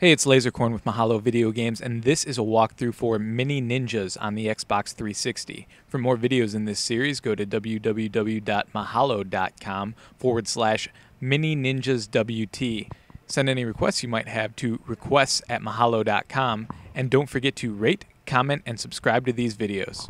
Hey, it's Lasercorn with Mahalo Video Games, and this is a walkthrough for Mini Ninjas on the Xbox 360. For more videos in this series, go to www.mahalo.com/Mini Ninjas WT. Send any requests you might have to requests@mahalo.com, and don't forget to rate, comment, and subscribe to these videos.